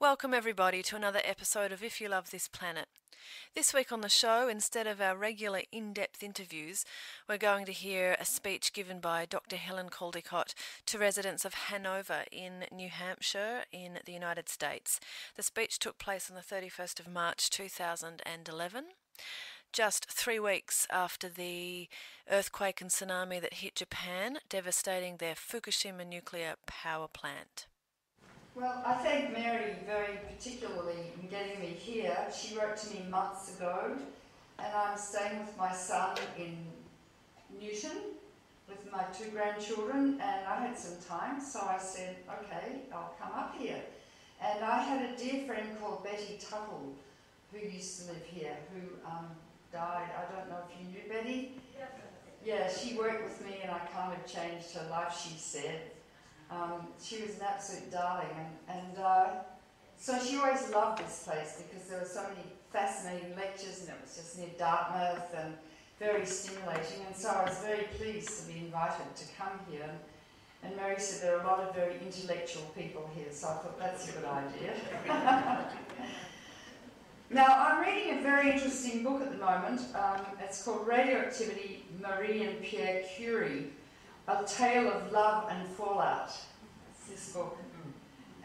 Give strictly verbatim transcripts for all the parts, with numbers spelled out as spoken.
Welcome everybody to another episode of If You Love This Planet. This week on the show, instead of our regular in-depth interviews, we're going to hear a speech given by Doctor Helen Caldicott to residents of Hanover in New Hampshire in the United States. The speech took place on the thirty-first of March two thousand eleven, just three weeks after the earthquake and tsunami that hit Japan, devastating their Fukushima nuclear power plant. Well, I thank Mary very particularly in getting me here. She wrote to me months ago, and I'm staying with my son in Newton with my two grandchildren, and I had some time, so I said, okay, I'll come up here. And I had a dear friend called Betty Tuttle, who used to live here, who um, died. I don't know if you knew Betty? Yes. Yeah, she worked with me, and I kind of changed her life, she said. Um, she was an absolute darling, and, and uh, so she always loved this place because there were so many fascinating lectures, and it was just near Dartmouth and very stimulating, and so I was very pleased to be invited to come here. And, and Mary said there are a lot of very intellectual people here, so I thought that's a good idea. Now, I'm reading a very interesting book at the moment. Um, it's called Radioactivity: Marie and Pierre Curie: A Tale of Love and Fallout. It's this book.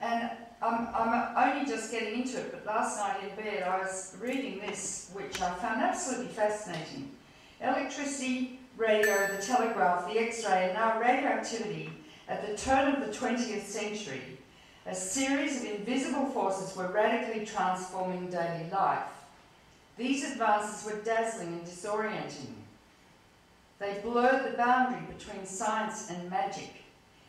And I'm, I'm only just getting into it, but last night in bed I was reading this, which I found absolutely fascinating. Electricity, radio, the telegraph, the X-ray, and now radioactivity at the turn of the twentieth century. A series of invisible forces were radically transforming daily life. These advances were dazzling and disorienting. They blurred the boundary between science and magic.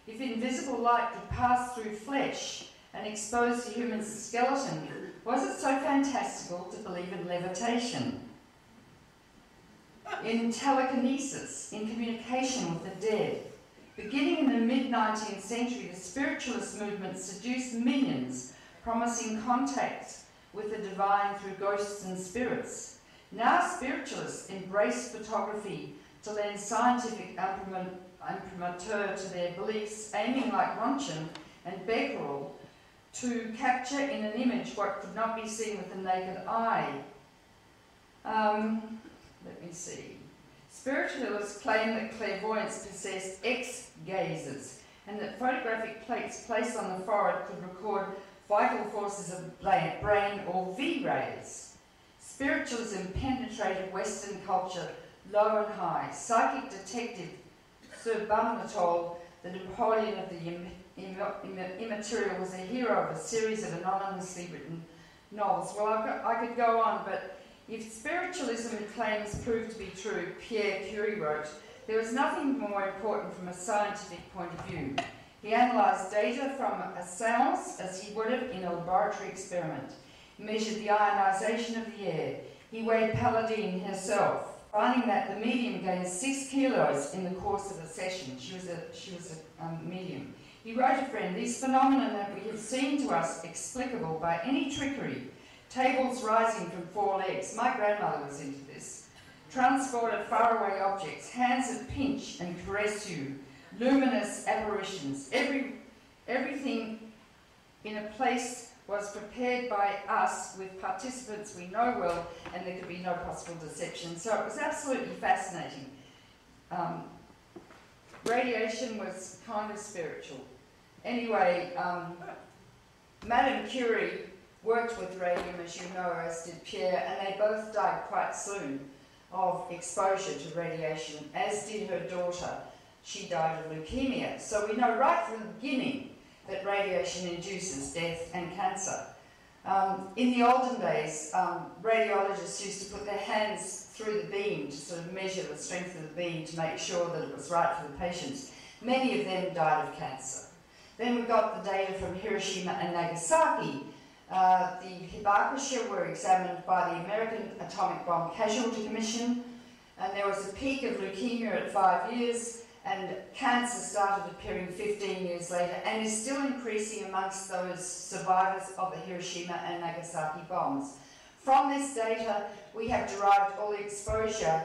If invisible light could pass through flesh and expose the human skeleton, was it so fantastical to believe in levitation? In telekinesis, in communication with the dead, beginning in the mid nineteenth century, the spiritualist movement seduced millions, promising contact with the divine through ghosts and spirits. Now spiritualists embrace photography to lend scientific imprimatur to their beliefs, aiming like Röntgen and Becquerel to capture in an image what could not be seen with the naked eye. Um, let me see. Spiritualists claim that clairvoyants possessed ex-gazers and that photographic plates placed on the forehead could record vital forces of brain or V-rays. Spiritualism penetrated Western culture low and high. Psychic detective Sir Barnatol, the Napoleon of the im im im immaterial, was a hero of a series of anonymously written novels. Well, I've got, I could go on, but if spiritualism claims proved to be true, Pierre Curie wrote, there was nothing more important from a scientific point of view. He analysed data from a séance as he would have in a laboratory experiment. He measured the ionisation of the air. He weighed Paladine herself, finding that the medium gained six kilos in the course of a session. She was a, she was a um, medium. He wrote a friend, these phenomena that we have seen to us explicable by any trickery, tables rising from four legs, my grandmother was into this, transport of faraway objects, hands that pinch and caress you, luminous apparitions, every, everything in a place was prepared by us with participants we know well, and there could be no possible deception. So it was absolutely fascinating. Um, radiation was kind of spiritual. Anyway, um, Madame Curie worked with radium, as you know, as did Pierre, and they both died quite soon of exposure to radiation, as did her daughter. She died of leukemia. So we know right from the beginning that radiation induces death and cancer. Um, in the olden days, um, radiologists used to put their hands through the beam to sort of measure the strength of the beam to make sure that it was right for the patients. Many of them died of cancer. Then we got the data from Hiroshima and Nagasaki. Uh, the Hibakusha were examined by the American Atomic Bomb Casualty Commission, and there was a peak of leukemia at five years, and cancer started appearing fifteen years later and is still increasing amongst those survivors of the Hiroshima and Nagasaki bombs. From this data, we have derived all the exposure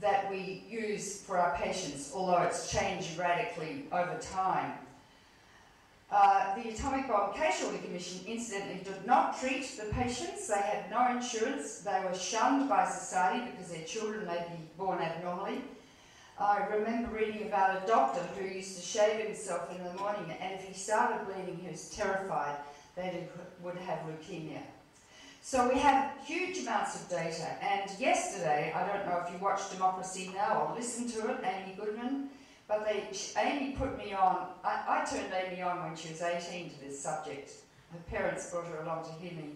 that we use for our patients, although it's changed radically over time. Uh, the Atomic Bomb Casualty Commission, incidentally, did not treat the patients. They had no insurance. They were shunned by society because their children may be born abnormally. I remember reading about a doctor who used to shave himself in the morning, and if he started bleeding, he was terrified that he would have leukemia. So we have huge amounts of data, and yesterday, I don't know if you watched Democracy Now or listened to it, Amy Goodman, but they, Amy put me on. I, I turned Amy on when she was eighteen to this subject. Her parents brought her along to hear me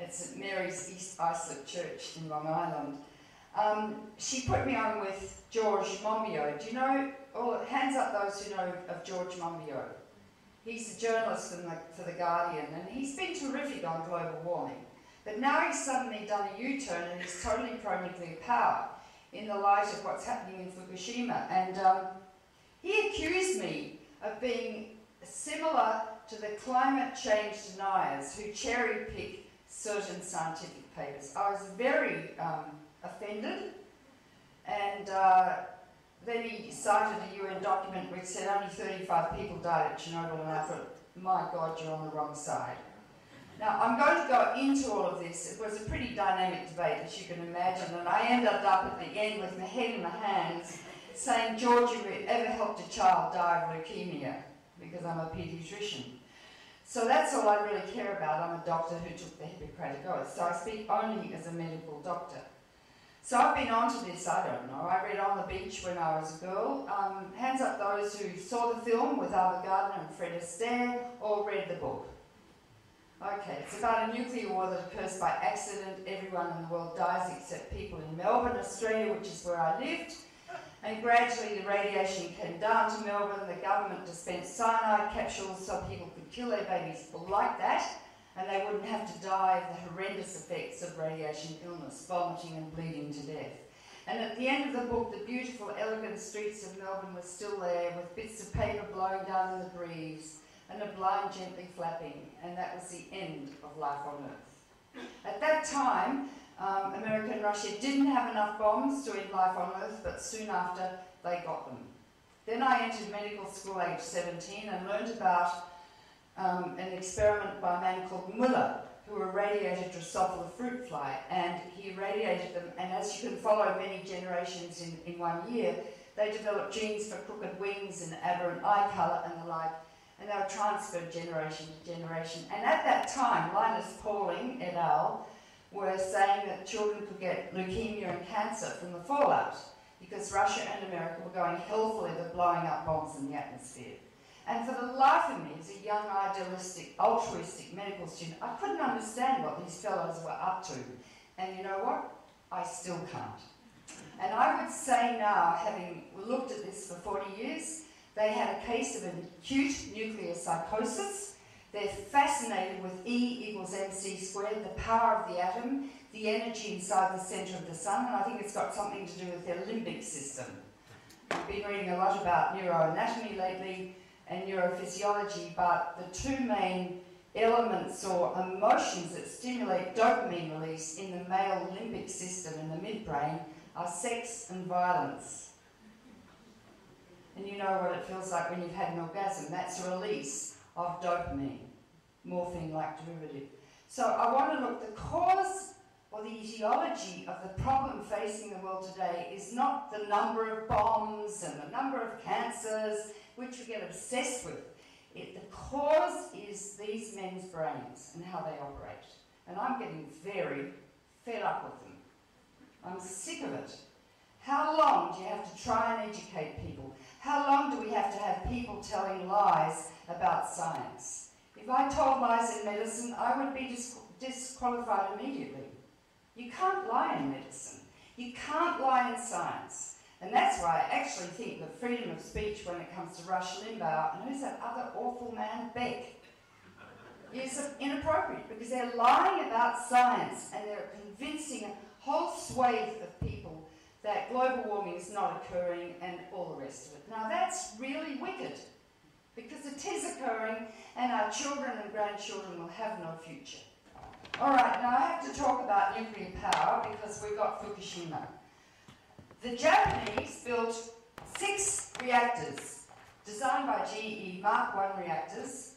at Saint Mary's East Islip Church in Long Island. Um, she put me on with George Monbiot. Do you know, or hands up those who know of George Monbiot. He's a journalist from the, for The Guardian, and he's been terrific on global warming. But now he's suddenly done a U-turn and he's totally pro-nuclear power in the light of what's happening in Fukushima. And um, he accused me of being similar to the climate change deniers who cherry-pick certain scientific papers. I was very um, offended, and uh, then he cited a U N document which said only thirty-five people died at Chernobyl, and I thought, my God, you're on the wrong side. Now, I'm going to go into all of this. It was a pretty dynamic debate, as you can imagine, and I ended up at the end with my head in my hands saying, George, have you ever helped a child die of leukemia? Because I'm a paediatrician. So that's all I really care about. I'm a doctor who took the Hippocratic Oath, so I speak only as a medical doctor. So I've been on to this, I don't know. I read On the Beach when I was a girl. Um, hands up those who saw the film with Ava Gardner and Fred Astaire, or read the book. Okay, it's about a nuclear war that occurs by accident. Everyone in the world dies except people in Melbourne, Australia, which is where I lived. And gradually the radiation came down to Melbourne. The government dispensed cyanide capsules so people could kill their babies like that, and they wouldn't have to die of the horrendous effects of radiation illness, vomiting and bleeding to death. And at the end of the book, the beautiful, elegant streets of Melbourne were still there, with bits of paper blowing down in the breeze, and a blind gently flapping, and that was the end of life on Earth. At that time, um, America and Russia didn't have enough bombs to end life on Earth, but soon after, they got them. Then I entered medical school age seventeen and learned about um, an experiment by a man called Muller, who irradiated Drosophila fruit fly, and he irradiated them, and as you can follow many generations in, in one year, they developed genes for crooked wings and aberrant eye colour and the like, and they were transferred generation to generation. And at that time, Linus Pauling et al. Were saying that children could get leukemia and cancer from the fallout, because Russia and America were going hell for leather, blowing up bombs in the atmosphere. And for the life of me, as a young, idealistic, altruistic medical student, I couldn't understand what these fellows were up to. And you know what? I still can't. And I would say now, having looked at this for forty years, they had a case of an acute nuclear psychosis. They're fascinated with E equals mc squared, the power of the atom, the energy inside the centre of the sun, and I think it's got something to do with their limbic system. I've been reading a lot about neuroanatomy lately and neurophysiology, but the two main elements or emotions that stimulate dopamine release in the male limbic system in the midbrain are sex and violence. And you know what it feels like when you've had an orgasm. That's a release of dopamine, morphine-like derivative. So I want to look, the cause or the etiology of the problem facing the world today is not the number of bombs and the number of cancers, which we get obsessed with. It, the cause is these men's brains and how they operate. And I'm getting very fed up with them. I'm sick of it. How long do you have to try and educate people? How long do we have to have people telling lies about science? If I told lies in medicine, I would be disqu disqualified immediately. You can't lie in medicine. You can't lie in science. And that's why I actually think the freedom of speech when it comes to Rush Limbaugh, and who's that other awful man, Beck, is inappropriate, because they're lying about science and they're convincing a whole swathe of people that global warming is not occurring and all the rest of it. Now that's really wicked, because it is occurring and our children and grandchildren will have no future. All right, now I have to talk about nuclear power because we've got Fukushima. The Japanese built six reactors designed by G E Mark one reactors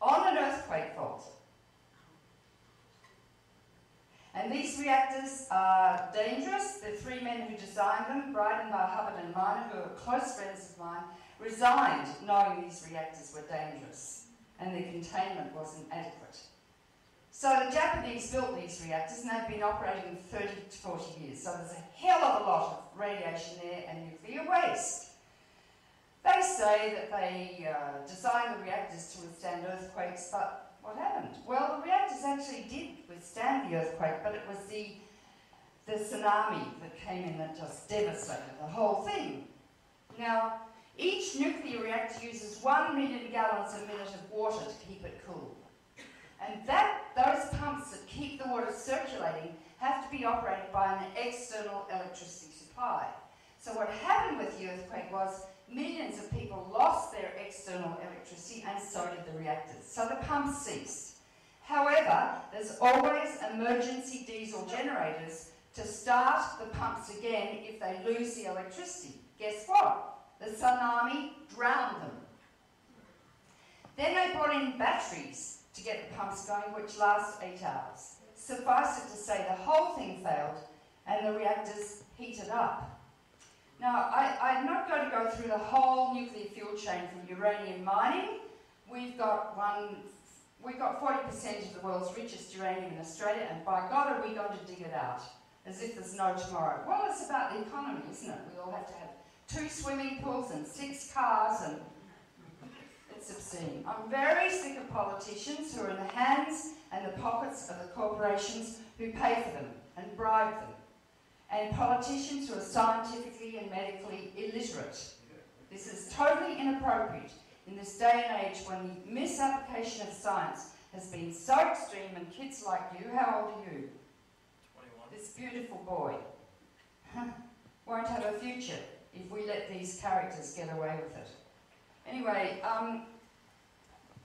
all on Earth quite cold. And these reactors are dangerous. The three men who designed them, Breidenbach, Hubbard and Miner, who are close friends of mine, resigned knowing these reactors were dangerous and their containment wasn't adequate. So the Japanese built these reactors and they've been operating for thirty to forty years. So there's a hell of a lot of radiation there and nuclear waste. They say that they uh, designed the reactors to withstand earthquakes, but what happened? Well, the reactors actually did withstand the earthquake, but it was the, the tsunami that came in that just devastated the whole thing. Now, each nuclear reactor uses one million gallons a minute of water to keep it cool. And that, those pumps that keep the water circulating have to be operated by an external electricity supply. So what happened with the earthquake was millions of people lost their external electricity and so did the reactors. So the pumps ceased. However, there's always emergency diesel generators to start the pumps again if they lose the electricity. Guess what? The tsunami drowned them. Then they brought in batteries to get the pumps going, which last eight hours. Suffice it to say the whole thing failed and the reactors heated up. Now, I, I'm not going to go through the whole nuclear fuel chain from uranium mining. We've got one, we've got forty percent of the world's richest uranium in Australia, and by God are we going to dig it out, as if there's no tomorrow. Well, it's about the economy, isn't it? We all have to have two swimming pools and six cars, and it's obscene. I'm very sick of politicians who are in the hands and the pockets of the corporations who pay for them and bribe them, and politicians who are scientifically and medically illiterate. This is totally inappropriate in this day and age when the misapplication of science has been so extreme, and kids like you, how old are you? twenty-one. This beautiful boy won't have a future if we let these characters get away with it. Anyway, um,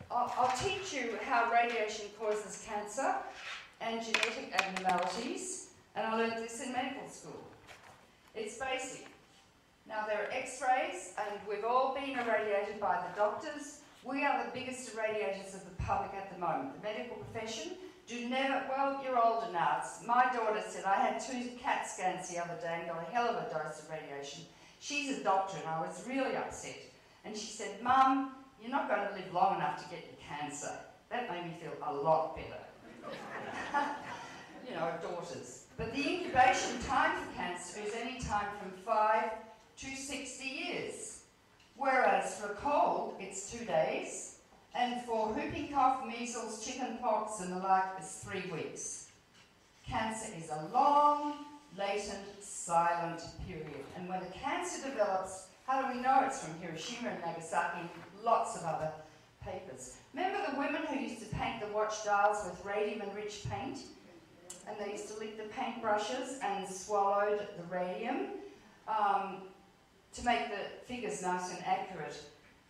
I'll, I'll teach you how radiation causes cancer and genetic abnormalities. And I learned this in medical school. It's basic. Now, there are x-rays, and we've all been irradiated by the doctors. We are the biggest irradiators of the public at the moment. The medical profession do never... Well, you're older now. My daughter said I had two CAT scans the other day and got a hell of a dose of radiation. She's a doctor, and I was really upset. And she said, "Mum, you're not going to live long enough to get your cancer." That made me feel a lot better. You know, daughters. But the incubation time for cancer is any time from five to sixty years. Whereas for a cold, it's two days. And for whooping cough, measles, chickenpox and the like, it's three weeks. Cancer is a long, latent, silent period. And when the cancer develops, how do we know it's from Hiroshima and Nagasaki and lots of other papers? Remember the women who used to paint the watch dials with radium-enriched paint? And they used to lick the paintbrushes and swallowed the radium um, to make the figures nice and accurate.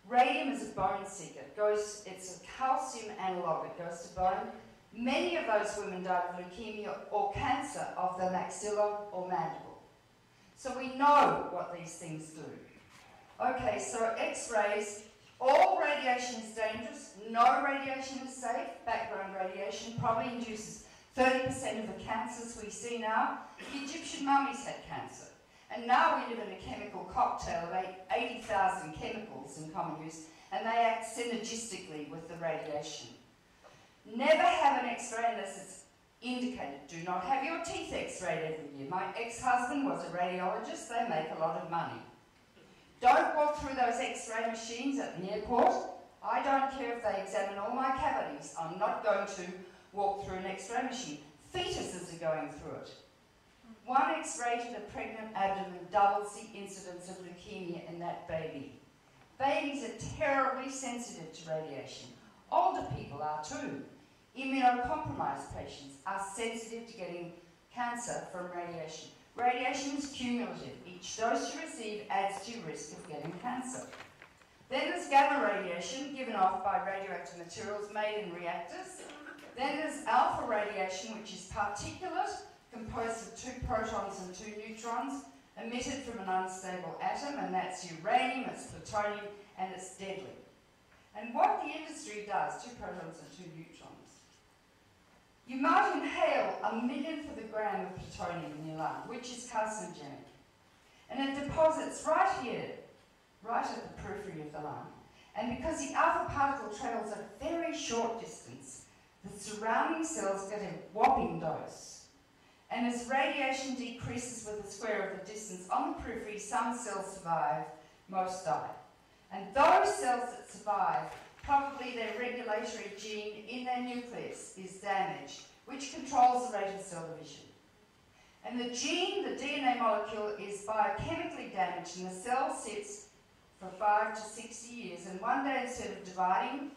Radium is a bone seeker. It goes, it's a calcium analogue. It goes to bone. Many of those women died of leukemia or cancer of the maxilla or mandible. So we know what these things do. Okay, so x-rays. All radiation is dangerous. No radiation is safe. Background radiation probably induces thirty percent of the cancers we see now. The Egyptian mummies had cancer. And now we live in a chemical cocktail of eighty thousand chemicals in common use, and they act synergistically with the radiation. Never have an x-ray unless it's indicated. Do not have your teeth x-rayed every year. My ex-husband was a radiologist. They make a lot of money. Don't walk through those x-ray machines at the airport. I don't care if they examine all my cavities. I'm not going to walk through an x-ray machine. Fetuses are going through it. One x-ray to the pregnant abdomen doubles the incidence of leukemia in that baby. Babies are terribly sensitive to radiation. Older people are too. Immunocompromised patients are sensitive to getting cancer from radiation. Radiation is cumulative. Each dose you receive adds to your risk of getting cancer. Then there's gamma radiation given off by radioactive materials made in reactors. Then there's alpha radiation, which is particulate, composed of two protons and two neutrons, emitted from an unstable atom, and that's uranium, it's plutonium, and it's deadly. and what the industry does to protons and to neutrons. You might inhale a millionth of a gram of plutonium in your lung, which is carcinogenic, and it deposits right here, right at the periphery of the lung, and because the alpha particle travels a very short distance, the surrounding cells get a whopping dose. And as radiation decreases with the square of the distance on the periphery, some cells survive, most die. And those cells that survive, probably their regulatory gene in their nucleus is damaged, which controls the rate of cell division. And the gene, the D N A molecule, is biochemically damaged, and the cell sits for five to sixty years, and one day instead of dividing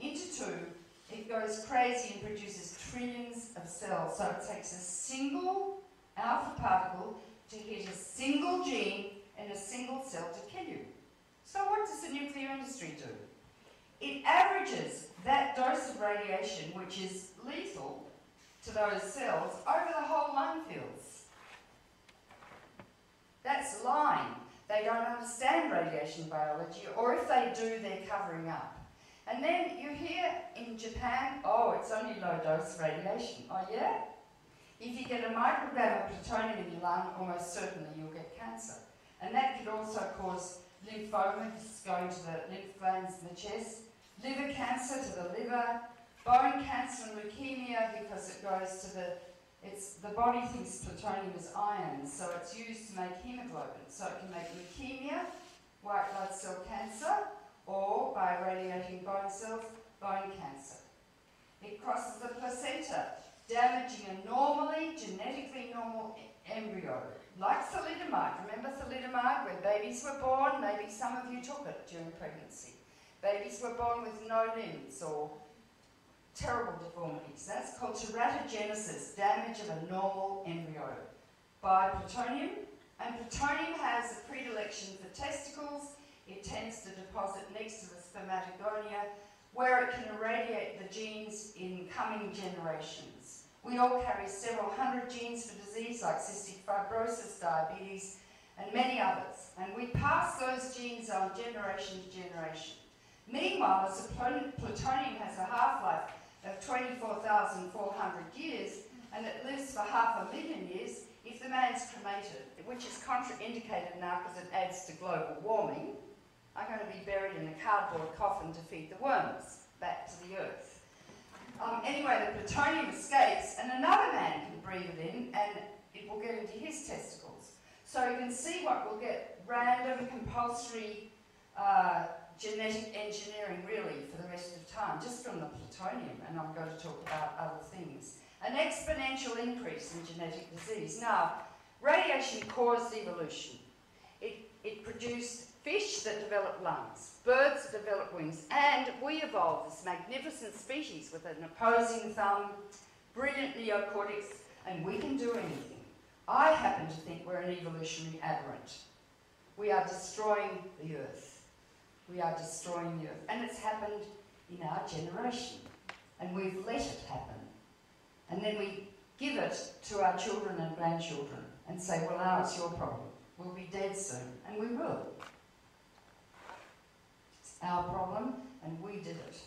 into two, it goes crazy and produces trillions of cells. So it takes a single alpha particle to hit a single gene and a single cell to kill you. So what does the nuclear industry do? It averages that dose of radiation, which is lethal to those cells, over the whole lung fields. That's lying. They don't understand radiation biology, or if they do, they're covering up. And then you hear in Japan, oh, it's only low-dose radiation. Oh, yeah? If you get a microgram of plutonium in your lung, almost certainly you'll get cancer. And that could also cause lymphoma, this is going to the lymph glands in the chest, liver cancer to the liver, bone cancer and leukemia, because it goes to the... It's, the body thinks plutonium is iron, so it's used to make hemoglobin. So it can make leukemia, white blood cell cancer, or, by radiating bone cells, bone cancer. It crosses the placenta, damaging a normally, genetically normal embryo, like thalidomide. Remember thalidomide? When babies were born, maybe some of you took it during pregnancy. Babies were born with no limbs or terrible deformities. That's called teratogenesis, damage of a normal embryo, by plutonium. And plutonium has a predilection for testicles. It tends to deposit next to the spermatogonia, where it can irradiate the genes in coming generations. We all carry several hundred genes for disease like cystic fibrosis, diabetes, and many others. And we pass those genes on generation to generation. Meanwhile, as plutonium has a half-life of twenty-four thousand four hundred years, and it lives for half a million years, if the man's cremated, which is contraindicated now because it adds to global warming, I'm going to be buried in a cardboard coffin to feed the worms back to the earth. Um, anyway, the plutonium escapes, and another man can breathe it in, and it will get into his testicles. So you can see what will get random, compulsory uh, genetic engineering, really, for the rest of time, just from the plutonium, and I'm going to talk about other things. An exponential increase in genetic disease. Now, radiation caused evolution. It, it produced fish that developed lungs, birds that developed wings, and we evolved this magnificent species with an opposing thumb, brilliant neocortex, and we can do anything. I happen to think we're an evolutionary aberrant. We are destroying the earth. We are destroying the earth. And it's happened in our generation, and we've let it happen. And then we give it to our children and grandchildren and say, well, now it's your problem. We'll be dead soon, and we will. It's our problem, and we did it.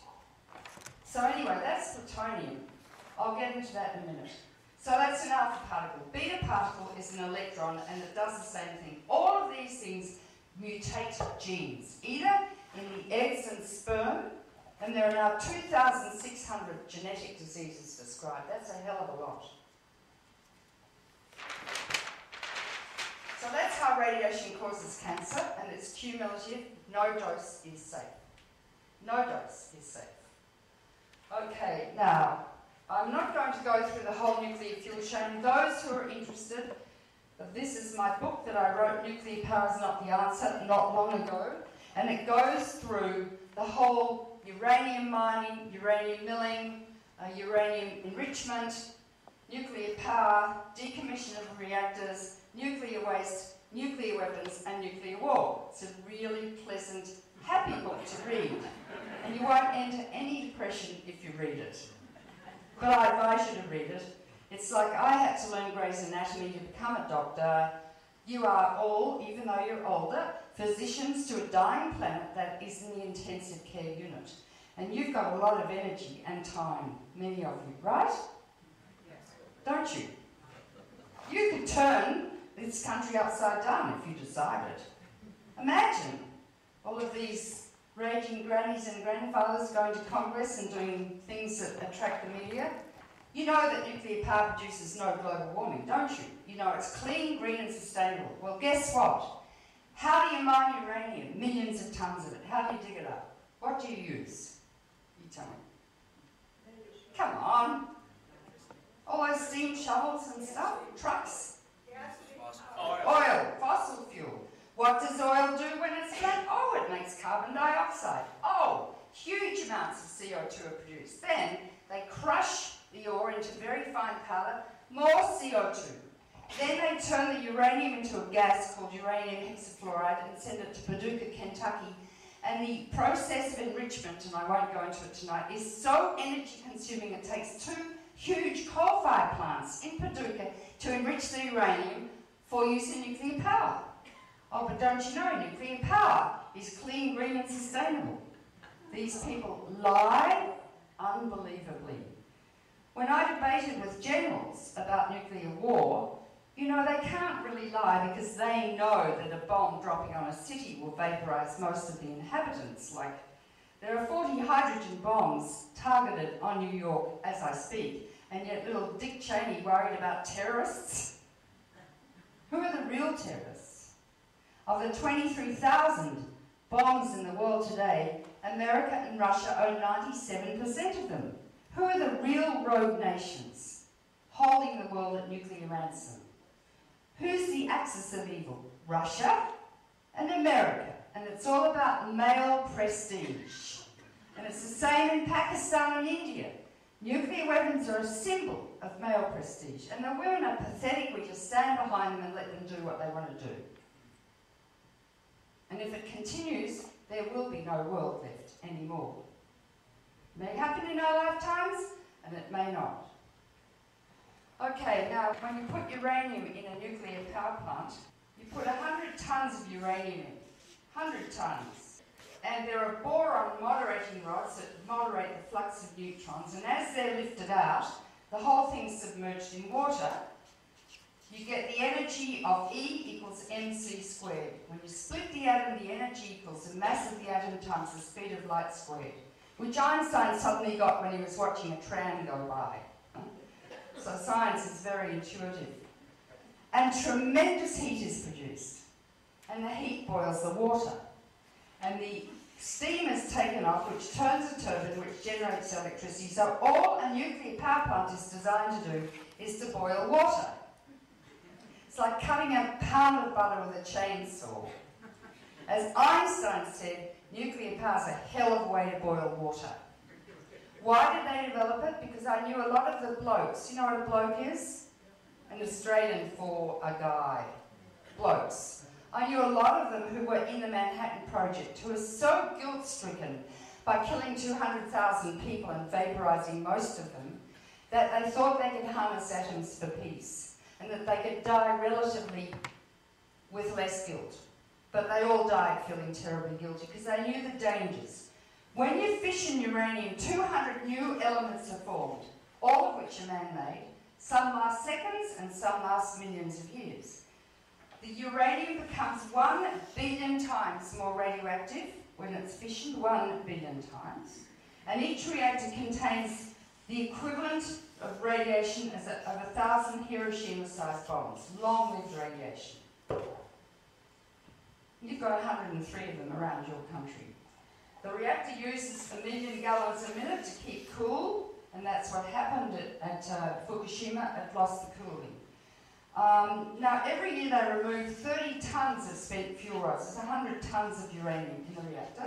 So anyway, that's plutonium. I'll get into that in a minute. So that's an alpha particle. Beta particle is an electron, and it does the same thing. All of these things mutate genes, either in the eggs and sperm, and there are now two thousand six hundred genetic diseases described. That's a hell of a lot. So that's how radiation causes cancer, and it's cumulative. No dose is safe. No dose is safe. Okay, now, I'm not going to go through the whole nuclear fuel chain. Those who are interested, this is my book that I wrote, Nuclear Power is Not the Answer, not long ago, and it goes through the whole uranium mining, uranium milling, uh, uranium enrichment, nuclear power, decommission of reactors, nuclear waste, nuclear weapons, and nuclear war. It's a really pleasant, happy book to read. And you won't enter any depression if you read it. But I advise you to read it. It's like I had to learn Grey's Anatomy to become a doctor. You are all, even though you're older, physicians to a dying planet that is in the intensive care unit. And you've got a lot of energy and time, many of you, right? Yes. Don't you? You could turn this country upside down if you decided. Imagine all of these raging grannies and grandfathers going to Congress and doing things that attract the media. You know that nuclear power produces no global warming, don't you? You know it's clean, green and sustainable. Well, guess what? How do you mine uranium? Millions of tons of it. How do you dig it up? What do you use? You tell me. Come on. All those steam shovels and stuff, trucks. Oil. Oil, fossil fuel. What does oil do when it's flat? Oh, it makes carbon dioxide. Oh, huge amounts of C O two are produced. Then they crush the ore into very fine powder, more C O two. Then they turn the uranium into a gas called uranium hexafluoride and send it to Paducah, Kentucky. And the process of enrichment, and I won't go into it tonight, is so energy consuming it takes two huge coal-fired plants in Paducah to enrich the uranium for use in nuclear power. Oh, but don't you know, nuclear power is clean, green and sustainable. These people lie unbelievably. When I debated with generals about nuclear war, you know, they can't really lie because they know that a bomb dropping on a city will vaporise most of the inhabitants. Like, there are forty hydrogen bombs targeted on New York as I speak, and yet little Dick Cheney worried about terrorists. Who are the real terrorists? Of the twenty-three thousand bombs in the world today, America and Russia own ninety-seven percent of them. Who are the real rogue nations holding the world at nuclear ransom? Who's the axis of evil? Russia and America. And it's all about male prestige. And it's the same in Pakistan and India. Nuclear weapons are a symbol of male prestige. And the women are pathetic. We just stand behind them and let them do what they want to do. And if it continues, there will be no world left anymore. It may happen in our lifetimes, and it may not. Okay, now when you put uranium in a nuclear power plant, you put one hundred tonnes of uranium in, one hundred tonnes. And there are boron moderating rods that moderate the flux of neutrons, and as they're lifted out, the whole thing's submerged in water. You get the energy of E equals mc squared. When you split the atom, the energy equals the mass of the atom times the speed of light squared, which Einstein suddenly got when he was watching a tram go by. So science is very intuitive. And tremendous heat is produced. And the heat boils the water. And the steam is taken off, which turns a turbine, which generates electricity. So all a nuclear power plant is designed to do is to boil water. It's like cutting a pound of butter with a chainsaw. As Einstein said, nuclear power is a hell of a way to boil water. Why did they develop it? Because I knew a lot of the blokes. You know what a bloke is? An Australian for a guy. Blokes. I knew a lot of them who were in the Manhattan Project, who were so guilt-stricken by killing two hundred thousand people and vaporising most of them, that they thought they could harness atoms for peace, and that they could die relatively with less guilt. But they all died feeling terribly guilty because they knew the dangers. When you fission uranium, two hundred new elements are formed, all of which are man-made. Some last seconds and some last millions of years. The uranium becomes one billion times more radioactive when it's fissioned, one billion times. And each reactor contains the equivalent of radiation as a, of a thousand Hiroshima-sized bombs, long-lived radiation. You've got one hundred and three of them around your country. The reactor uses a million gallons a minute to keep cool, and that's what happened at, at uh, Fukushima. It lost the cooling. Um, now, every year they remove thirty tonnes of spent fuel rods. There's one hundred tonnes of uranium in the reactor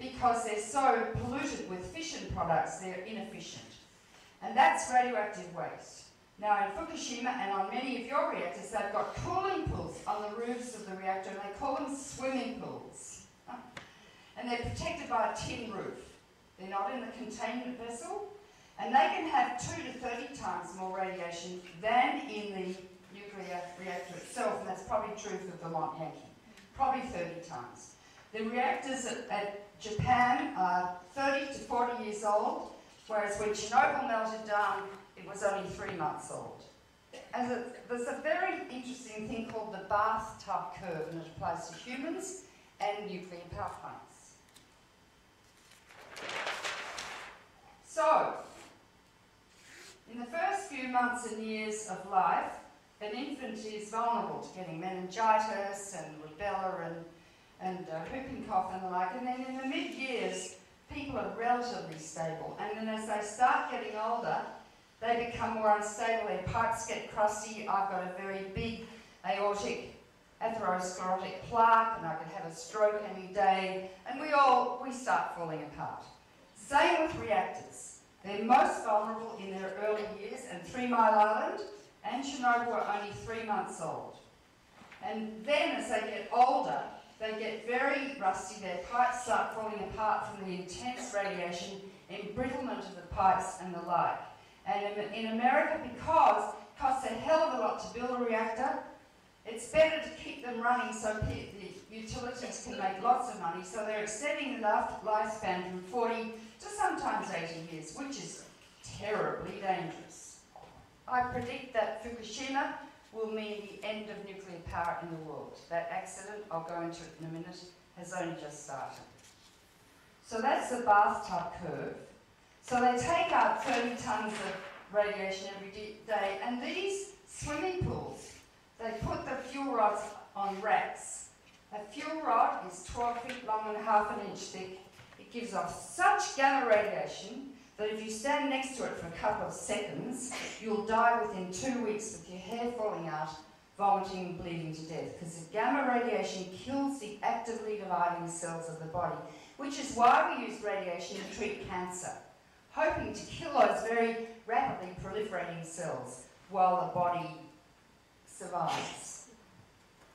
because they're so polluted with fission products, they're inefficient. And that's radioactive waste. Now in Fukushima and on many of your reactors, they've got cooling pools on the roofs of the reactor, and they call them swimming pools. And they're protected by a tin roof. They're not in the containment vessel. And they can have two to thirty times more radiation than in the nuclear reactor itself, and that's probably true for Vermont Yankee. probably thirty times. The reactors at, at Japan are thirty to forty years old, whereas when Chernobyl melted down, it was only three months old. And there's a very interesting thing called the bathtub curve, and it applies to humans and nuclear power plants. So, in the first few months and years of life, an infant is vulnerable to getting meningitis and rubella and, and uh, whooping cough and the like. And then in the mid-years, people are relatively stable. And then as they start getting older, they become more unstable. Their pipes get crusty. I've got a very big aortic atherosclerotic plaque, and I could have a stroke any day. And we all, we start falling apart. Same with reactors. They're most vulnerable in their early years, and Three Mile Island and Chernobyl were only three months old. And then as they get older, they get very rusty. Their pipes start falling apart from the intense radiation, embrittlement of the pipes and the like. And in America, because it costs a hell of a lot to build a reactor, it's better to keep them running so the utilities can make lots of money. So they're extending the lifespan from forty to sometimes eighty years, which is terribly dangerous. I predict that Fukushima will mean the end of nuclear power in the world. That accident, I'll go into it in a minute, has only just started. So that's the bathtub curve. So they take up thirty tonnes of radiation every day, and these swimming pools, they put the fuel rods on racks. A fuel rod is twelve feet long and half an inch thick. It gives off such gamma radiation that if you stand next to it for a couple of seconds, you'll die within two weeks with your hair falling out, vomiting and bleeding to death, because the gamma radiation kills the actively dividing cells of the body, which is why we use radiation to treat cancer, hoping to kill those very rapidly proliferating cells while the body survives.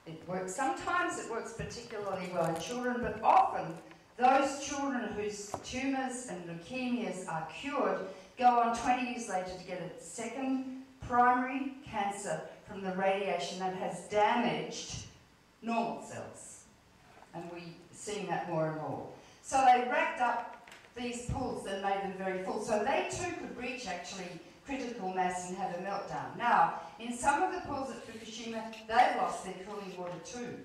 It works. Sometimes it works particularly well in children, but often those children whose tumours and leukemias are cured go on twenty years later to get a second primary cancer from the radiation that has damaged normal cells. And we're seeing that more and more. So they racked up these pools that made them very full. So they too could reach actually critical mass and have a meltdown. Now, in some of the pools at Fukushima, they've lost their cooling water too.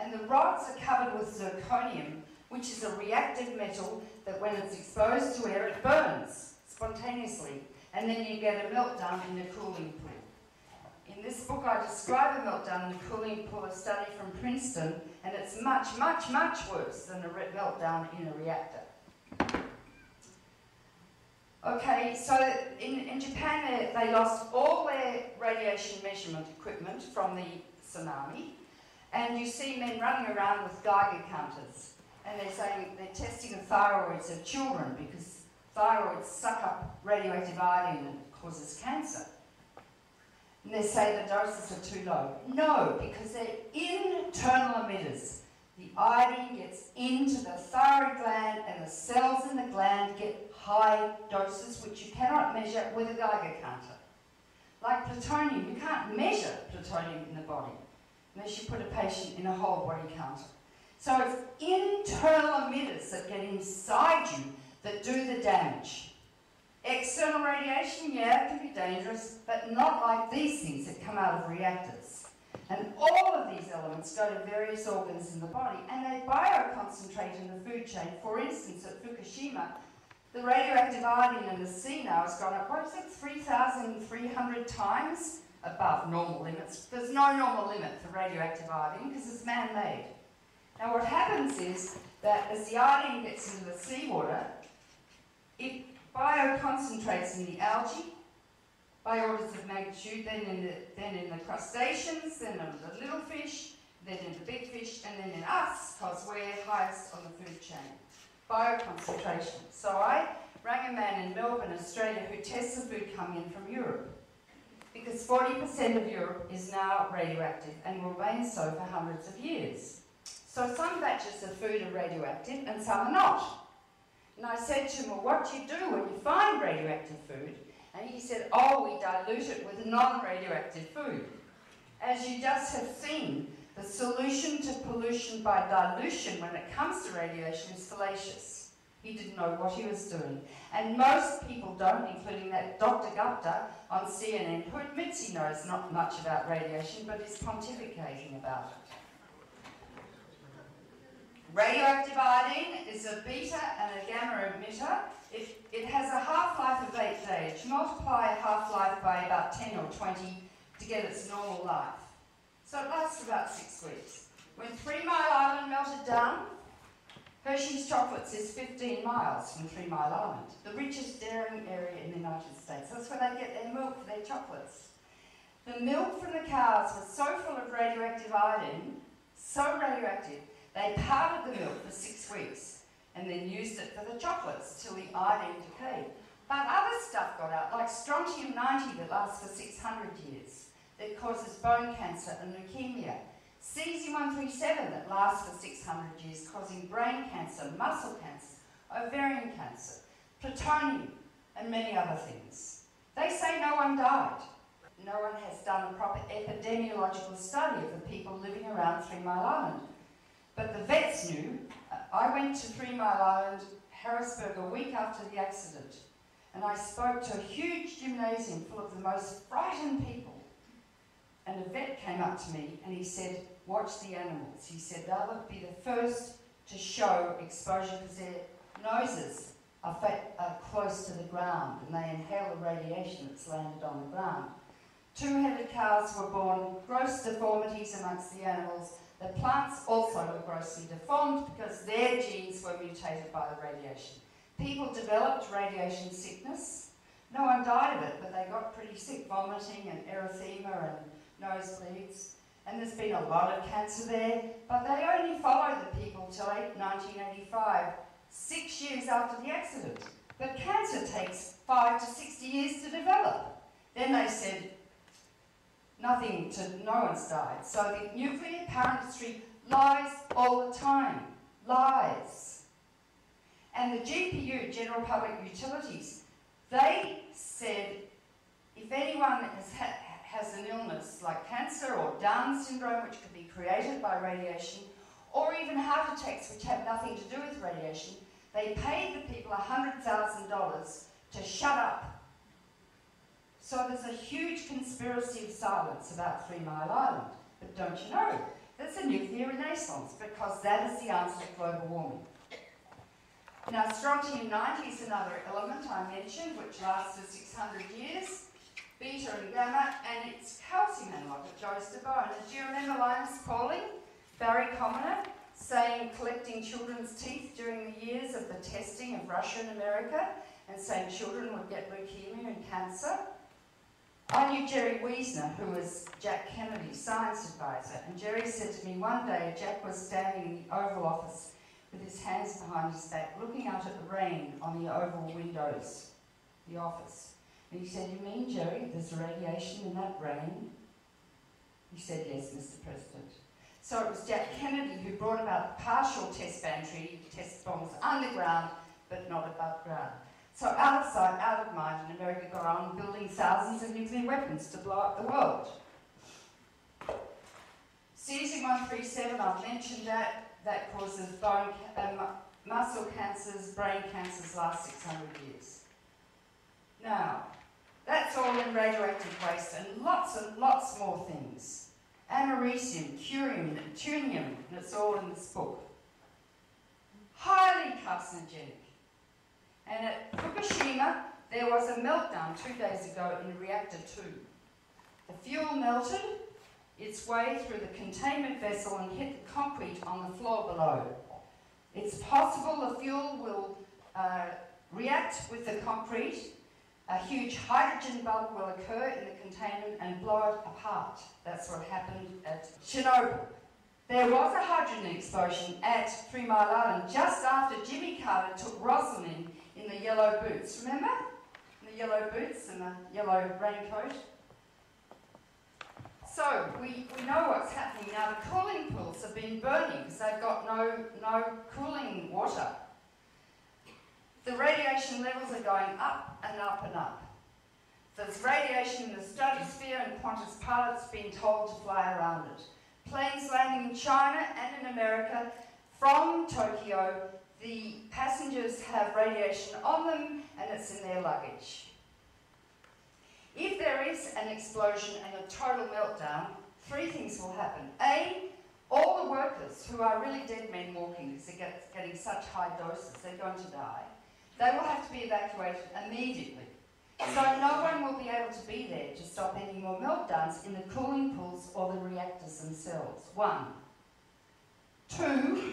And the rods are covered with zirconium, which is a reactive metal that when it's exposed to air, it burns spontaneously. And then you get a meltdown in the cooling pool. In this book, I describe a meltdown in the cooling pool, a study from Princeton, and it's much, much, much worse than a meltdown in a reactor. Okay, so in, in Japan they, they lost all their radiation measurement equipment from the tsunami, and you see men running around with Geiger counters, and they're saying they're testing the thyroids of children because thyroids suck up radioactive iodine and it causes cancer. And they say the doses are too low. No, because they're internal emitters. The iodine gets into the thyroid gland, and the cells in the gland get high doses, which you cannot measure with a Geiger counter. Like plutonium, you can't measure plutonium in the body unless you put a patient in a whole body counter. So it's internal emitters that get inside you that do the damage. External radiation, yeah, it can be dangerous, but not like these things that come out of reactors. And all of these elements go to various organs in the body, and they bioconcentrate in the food chain. For instance, at Fukushima, the radioactive iodine in the sea now has gone up, what is it, three thousand three hundred times above normal limits. There's no normal limit for radioactive iodine because it's man-made. Now what happens is that as the iodine gets into the seawater, it bioconcentrates in the algae, by orders of magnitude, then in, the, then in the crustaceans, then in the little fish, then in the big fish, and then in us, because we're highest on the food chain. Bioconcentration. So I rang a man in Melbourne, Australia, who tests the food coming in from Europe, because forty percent of Europe is now radioactive and will remain so for hundreds of years. So some batches of food are radioactive and some are not. And I said to him, well, what do you do when you find radioactive food? And he said, oh, we dilute it with non-radioactive food. As you just have seen, The solution to pollution by dilution when it comes to radiation is fallacious. He didn't know what he was doing. And most people don't, including that Doctor Gupta on C N N, who admits he knows not much about radiation, but is pontificating about it. Radioactive iodine is a beta and a gamma emitter. If it has a half-life of eight days. Multiply half-life by about ten or twenty to get its normal life. So it lasts about six weeks. When Three Mile Island melted down, Hershey's Chocolates is fifteen miles from Three Mile Island, the richest dairy area in the United States. That's where they get their milk for their chocolates. The milk from the cows was so full of radioactive iodine, so radioactive, they powdered the milk for six weeks and then used it for the chocolates till the iodine decayed. But other stuff got out, like strontium ninety that lasts for six hundred years, that causes bone cancer and leukemia. cesium one thirty-seven that lasts for six hundred years, causing brain cancer, muscle cancer, ovarian cancer, plutonium, and many other things. They say no one died. No one has done a proper epidemiological study of the people living around Three Mile Island. But the vets knew. I went to Three Mile Island, Harrisburg, a week after the accident, and I spoke to a huge gymnasium full of the most frightened people. And a vet came up to me and he said, watch the animals. He said, they'll be the first to show exposure because their noses are, are close to the ground and they inhale the radiation that's landed on the ground. Two-headed cows were born, gross deformities amongst the animals. The plants also were grossly deformed because their genes were mutated by the radiation. People developed radiation sickness. No one died of it, but they got pretty sick, vomiting and erythema and nosebleeds, and there's been a lot of cancer there, but they only followed the people till nineteen eighty-five, six years after the accident. But cancer takes five to sixty years to develop. Then they said, nothing to no one's died. So the nuclear power industry lies all the time, lies. And the G P U, General Public Utilities, they said, if anyone has had has an illness like cancer or Down syndrome, which could be created by radiation, or even heart attacks, which have nothing to do with radiation, they paid the people one hundred thousand dollars to shut up. So there's a huge conspiracy of silence about Three Mile Island. But don't you know, that's a nuclear renaissance, because that is the answer to global warming. Now, strontium ninety is another element I mentioned, which lasts for six hundred years. Beta and gamma, and it's calcium analog that goes to bone. And do you remember Linus Pauling, Barry Commoner, saying collecting children's teeth during the years of the testing of Russia and America, and saying children would get leukemia and cancer? I knew Jerry Wiesner, who was Jack Kennedy's science advisor, and Jerry said to me one day, Jack was standing in the Oval Office with his hands behind his back, looking out at the rain on the oval windows, the office. And he said, you mean, Jerry, there's radiation in that rain? He said, yes, Mister President. So it was Jack Kennedy who brought about the partial test ban treaty to test bombs underground, but not above ground. So out of sight, out of mind, and America got on building thousands of nuclear weapons to blow up the world. cesium one thirty-seven, I've mentioned that. That causes bone, uh, muscle cancers, brain cancers, last six hundred years. Now, that's all in radioactive waste, and lots and lots more things. Americium, curium, neptunium, and it's all in this book. Highly carcinogenic. And at Fukushima, there was a meltdown two days ago in reactor two. The fuel melted its way through the containment vessel and hit the concrete on the floor below. It's possible the fuel will uh, react with the concrete. A huge hydrogen bubble will occur in the containment and blow it apart. That's what happened at Chernobyl. There was a hydrogen explosion at Three Mile Island just after Jimmy Carter took Rosalind in the yellow boots. Remember? In the yellow boots and the yellow raincoat. So we, we know what's happening now. The cooling pools have been burning because they've got no, no cooling water. The radiation levels are going up and up and up. There's radiation in the stratosphere and Qantas pilots have been told to fly around it. planes landing in China and in America from Tokyo. The passengers have radiation on them and it's in their luggage. If there is an explosion and a total meltdown, three things will happen. A, all the workers who are really dead men walking because they're getting such high doses, they're going to die. They will have to be evacuated immediately. So no one will be able to be there to stop any more meltdowns in the cooling pools or the reactors themselves. One. Two,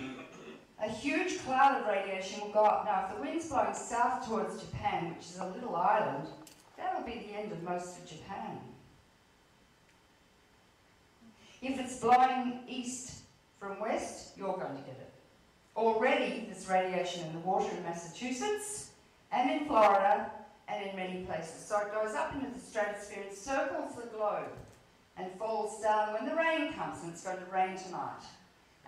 a huge cloud of radiation will go up. Now, if the wind's blowing south towards Japan, which is a little island, that'll be the end of most of Japan. If it's blowing east from west, you're going to get it. Already, there's radiation in the water in Massachusetts and in Florida and in many places. So it goes up into the stratosphere and circles the globe and falls down when the rain comes, and it's going to rain tonight.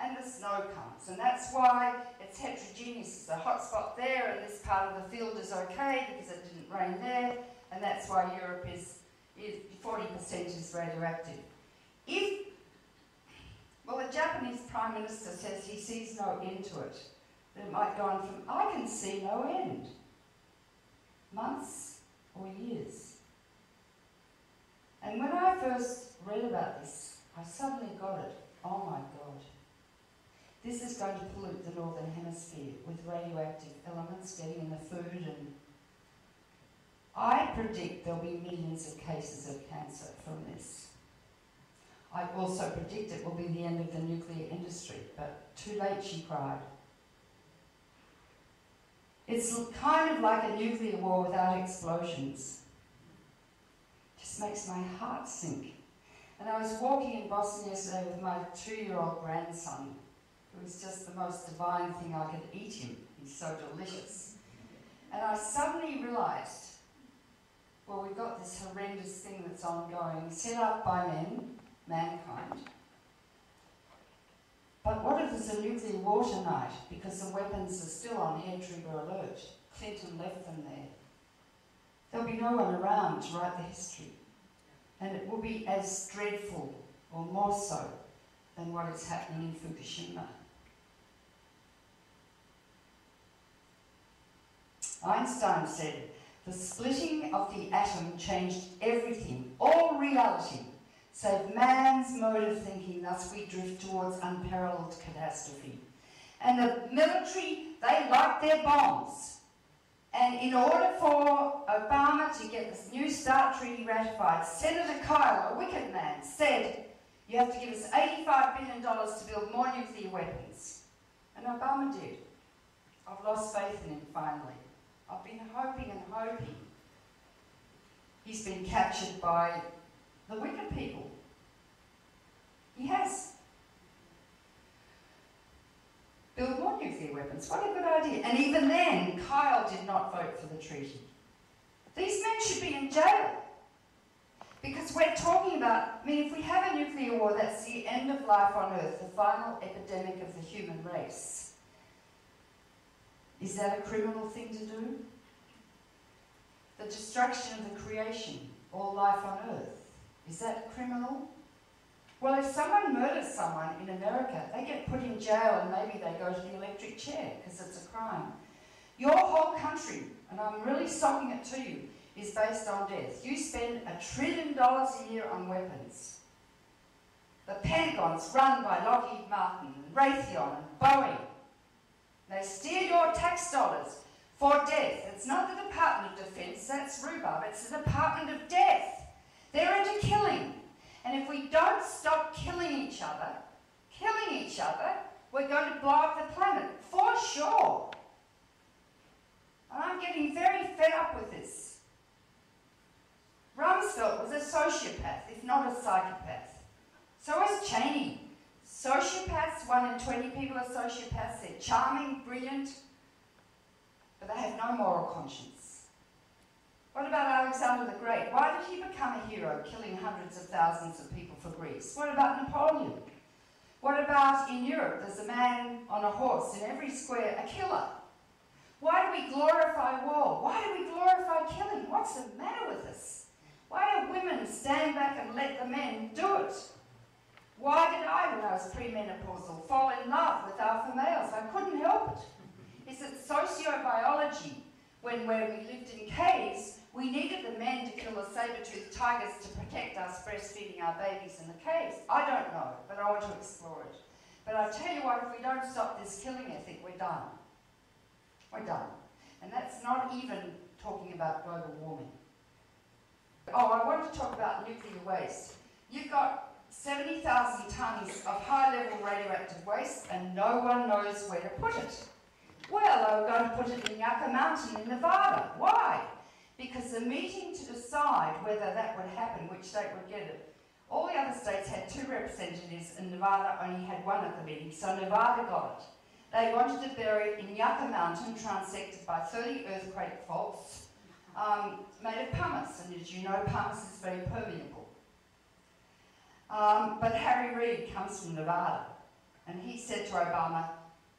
And the snow comes, and that's why it's heterogeneous. It's a hot spot there, and this part of the field is okay because it didn't rain there, and that's why Europe is, forty percent is radioactive. If, well, the Japanese Prime Minister says he sees no end to it. It might go on from, I can see no end. Months or years. And when I first read about this, I suddenly got it. Oh my God. This is going to pollute the northern hemisphere with radioactive elements getting in the food, and I predict there'll be millions of cases of cancer from this. I also predict it will be the end of the nuclear industry, but too late, she cried. It's kind of like a nuclear war without explosions. Just makes my heart sink. And I was walking in Boston yesterday with my two-year-old grandson. It was just the most divine thing I could eat him. He's so delicious. And I suddenly realized, well, we've got this horrendous thing that's ongoing, set up by men, mankind. But what if there's a nuclear war tonight because the weapons are still on air trigger alert? Clinton left them there. There'll be no one around to write the history. And it will be as dreadful, or more so, than what is happening in Fukushima. Einstein said, the splitting of the atom changed everything, all reality, save man's mode of thinking, thus we drift towards unparalleled catastrophe. And the military, they like their bombs. And in order for Obama to get this New START treaty ratified, Senator Kyle, a wicked man, said, you have to give us eighty-five billion dollars to build more nuclear weapons. And Obama did. I've lost faith in him, finally. I've been hoping and hoping. He's been captured by the wicked people. He has. Build more nuclear weapons. What a good idea. And even then, Kyle did not vote for the treaty. These men should be in jail. Because we're talking about, I mean, if we have a nuclear war, that's the end of life on Earth, the final epidemic of the human race. Is that a criminal thing to do? The destruction of the creation, all life on Earth, is that criminal? Well, if someone murders someone in America, they get put in jail and maybe they go to the electric chair because it's a crime. Your whole country, and I'm really socking it to you, is based on death. You spend a trillion dollars a year on weapons. The Pentagon's run by Lockheed Martin, and Raytheon, and Boeing. They steer your tax dollars for death. It's not the Department of Defense, that's rhubarb, it's the Department of Death. They're into killing. And if we don't stop killing each other, killing each other, we're going to blow up the planet, for sure. And I'm getting very fed up with this. Rumsfeld was a sociopath, if not a psychopath. So was Cheney. Sociopaths, one in twenty people are sociopaths. They're charming, brilliant, but they have no moral conscience. What about Alexander the Great? Why did he become a hero, killing hundreds of thousands of people for Greece? What about Napoleon? What about in Europe? There's a man on a horse in every square, a killer. Why do we glorify war? Why do we glorify killing? What's the matter with us? Why do women stand back and let the men do it? Why did I was premenopausal, fall in love with alpha males. I couldn't help it. It's sociobiology. When where we lived in caves, we needed the men to kill the saber-toothed tigers to protect us breastfeeding our babies in the caves. I don't know, but I want to explore it. But I tell you what, if we don't stop this killing ethic, we're done. We're done. And that's not even talking about global warming. Oh, I want to talk about nuclear waste. You've got seventy thousand tonnes of high-level radioactive waste and no one knows where to put it. Well, they were going to put it in Yucca Mountain in Nevada. Why? Because the meeting to decide whether that would happen, which state would get it, all the other states had two representatives and Nevada only had one at the meeting, so Nevada got it. They wanted to bury it in Yucca Mountain, transected by thirty earthquake faults, um, made of pumice, and as you know, pumice is very permeable. Um, but Harry Reid comes from Nevada, and he said to Obama,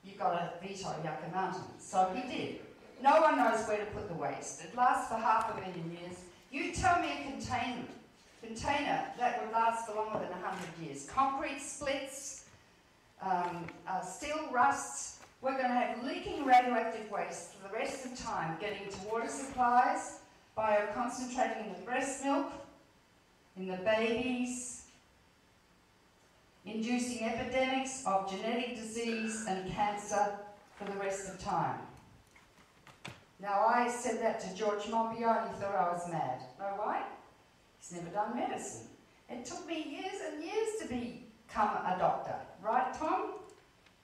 "You've got to veto Yucca Mountain." So he did. No one knows where to put the waste. It lasts for half a million years. You tell me a container, container that would last for longer than one hundred years. Concrete splits, um, uh, steel rusts. We're going to have leaking radioactive waste for the rest of time, getting to water supplies, bioconcentrating in the breast milk, in the babies, inducing epidemics of genetic disease and cancer for the rest of time. Now, I said that to George Monbiot and he thought I was mad. Know why? He's never done medicine. It took me years and years to become a doctor. Right, Tom?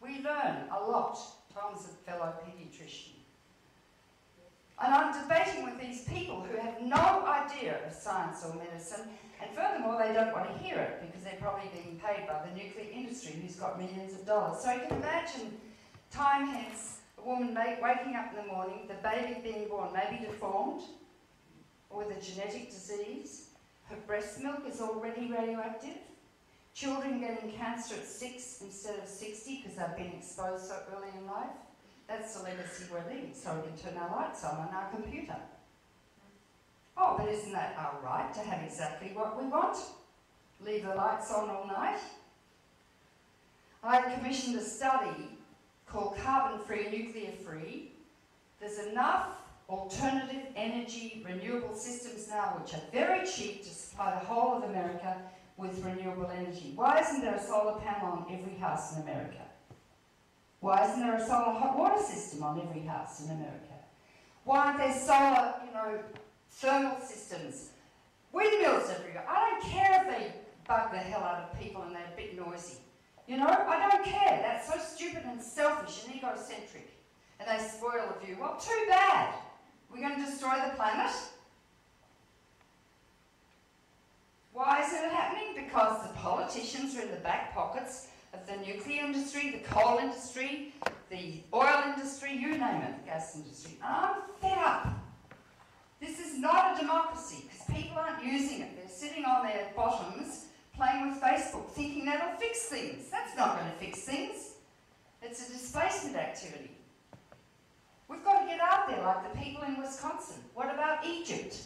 We learn a lot. Tom's a fellow paediatrician. And I'm debating with these people who have no idea of science or medicine, and furthermore, they don't want to hear it because they're probably being paid by the nuclear industry who's got millions of dollars. So you can imagine time hence, a woman waking up in the morning, the baby being born, maybe deformed, or with a genetic disease, her breast milk is already radioactive, children getting cancer at six instead of sixty because they've been exposed so early in life. That's the legacy we're leaving, so we can turn our lights on on our computer. Oh, but isn't that our right to have exactly what we want? Leave the lights on all night? I commissioned a study called Carbon-Free, Nuclear-Free. There's enough alternative energy renewable systems now which are very cheap to supply the whole of America with renewable energy. Why isn't there a solar panel on every house in America? Why isn't there a solar hot water system on every house in America? Why aren't there solar, you know, thermal systems? Windmills everywhere. I don't care if they bug the hell out of people and they're a bit noisy. You know, I don't care. That's so stupid and selfish and egocentric. And they spoil the view. Well, too bad. We're going to destroy the planet. Why isn't it happening? Because the politicians are in the back pockets of the nuclear industry, the coal industry, the oil industry, you name it, the gas industry. I'm fed up. This is not a democracy because people aren't using it. They're sitting on their bottoms playing with Facebook, thinking that'll fix things. That's not going to fix things. It's a displacement activity. We've got to get out there like the people in Wisconsin. What about Egypt?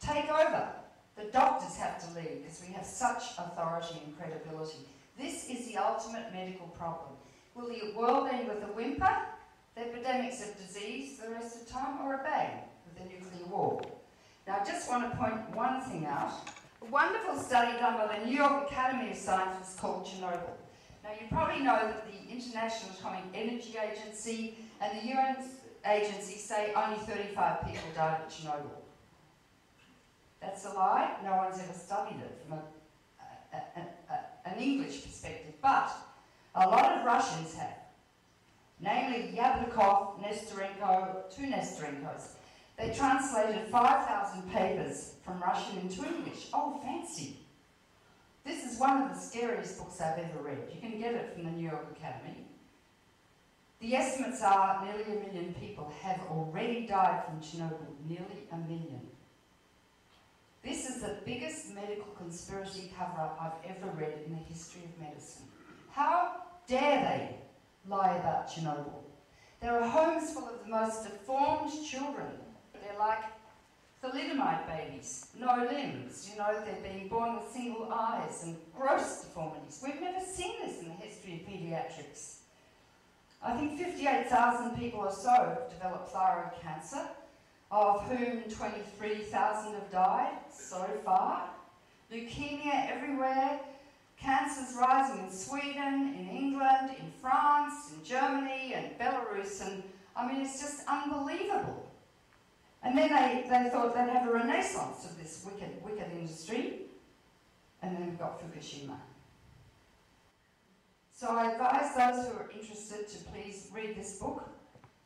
Take over. The doctors have to leave because we have such authority and credibility. This is the ultimate medical problem. Will the world end with a whimper, the epidemics of disease the rest of the time, or a bang with a nuclear war? Now, I just want to point one thing out. A wonderful study done by the New York Academy of Sciences called Chernobyl. Now, you probably know that the International Atomic Energy Agency and the U N agency say only thirty-five people died at Chernobyl. That's a lie. No one's ever studied it from a, a, a, a, an English perspective. But a lot of Russians have, namely Yablokov, Nestorenko, two Nestorenkos. They translated five thousand papers from Russian into English. Oh, fancy. This is one of the scariest books I've ever read. You can get it from the New York Academy. The estimates are nearly a million people have already died from Chernobyl. Nearly a million. This is the biggest medical conspiracy cover-up I've ever read in the history of medicine. How dare they lie about Chernobyl? There are homes full of the most deformed children. They're like thalidomide babies. No no limbs, you know, they're being born with single eyes and gross deformities. We've never seen this in the history of paediatrics. I think fifty-eight thousand people or so have developed thyroid cancer, of whom twenty-three thousand have died so far. Leukemia everywhere, cancers rising in Sweden, in England, in France, in Germany, and Belarus, and I mean, it's just unbelievable. And then they, they thought they'd have a renaissance of this wicked, wicked industry, and then we've got Fukushima. So I advise those who are interested to please read this book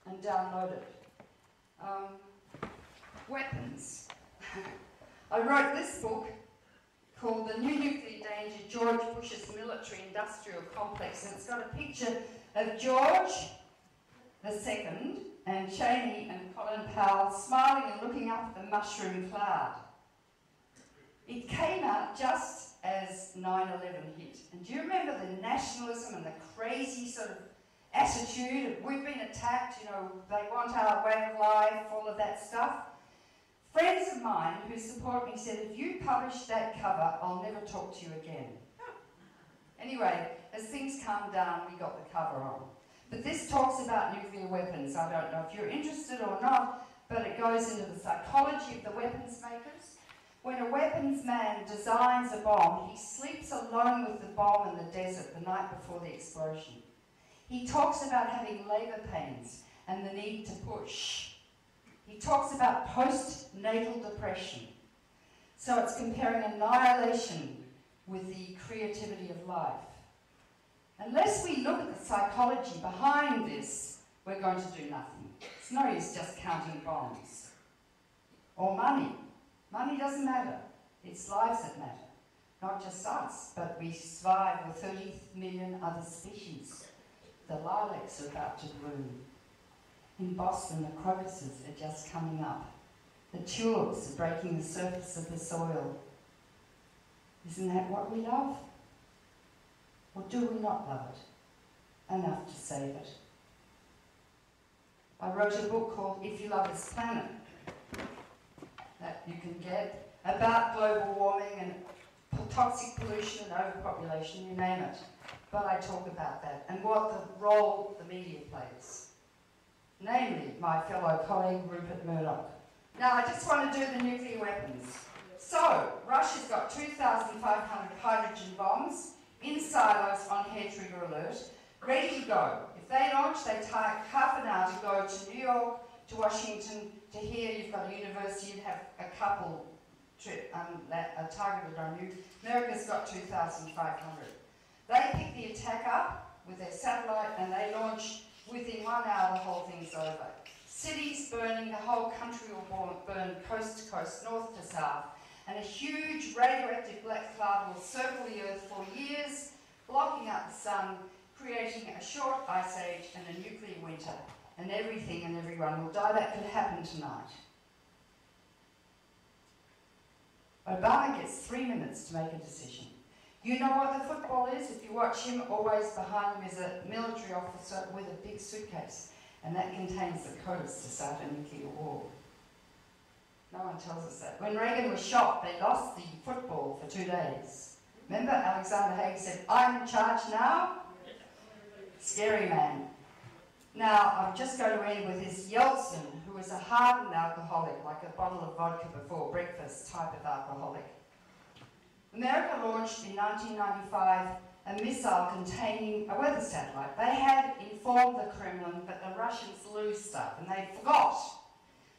and download it. Um, weapons. I wrote this book called The New Nuclear Danger, George Bush's Military Industrial Complex, and it's got a picture of George the Second and Cheney and Colin Powell smiling and looking up at the mushroom cloud. It came out just as nine eleven hit. And do you remember the nationalism and the crazy sort of attitude of we've been attacked, you know, they want our way of life, all of that stuff? Friends of mine who support me said, if you publish that cover, I'll never talk to you again. Anyway, as things calmed down, we got the cover on. But this talks about nuclear weapons. I don't know if you're interested or not, but it goes into the psychology of the weapons makers. When a weapons man designs a bomb, he sleeps alone with the bomb in the desert the night before the explosion. He talks about having labour pains and the need to push. He talks about postnatal depression. So it's comparing annihilation with the creativity of life. Unless we look at the psychology behind this, we're going to do nothing. It's no use just counting bombs or money. Money doesn't matter. It's lives that matter. Not just us, but we survive with thirty million other species. The lilacs are about to bloom. In Boston, the crocuses are just coming up. The tulips are breaking the surface of the soil. Isn't that what we love? Or do we not love it? Enough to save it. I wrote a book called If You Love This Planet, that you can get, about global warming and toxic pollution and overpopulation, you name it. But I talk about that and what the role the media plays. Namely, my fellow colleague Rupert Murdoch. Now, I just want to do the nuclear weapons. So, Russia's got two thousand five hundred hydrogen bombs in silos on hair trigger alert, ready to go. If they launch, they take half an hour to go to New York, to Washington, to here. You've got a university, you'd have a couple trip, um, that are targeted on you. America's got two thousand five hundred. They pick the attack up with their satellite and they launch. Within one hour, the whole thing's over. Cities burning, the whole country will burn coast to coast, north to south, and a huge radioactive black cloud will circle the Earth for years, blocking out the sun, creating a short ice age and a nuclear winter. And everything and everyone will die. That could happen tonight. Obama gets three minutes to make a decision. You know what the football is? If you watch him, always behind him is a military officer with a big suitcase, and that contains the codes to start a nuclear war. No one tells us that. When Reagan was shot, they lost the football for two days. Remember, Alexander Haig said, I'm in charge now? Yes. Scary man. Now, I'm just going to end with this Yeltsin, who was a hardened alcoholic, like a bottle of vodka before breakfast type of alcoholic. America launched in nineteen ninety-five a missile containing a weather satellite. They had informed the Kremlin, but the Russians lose stuff, and they forgot.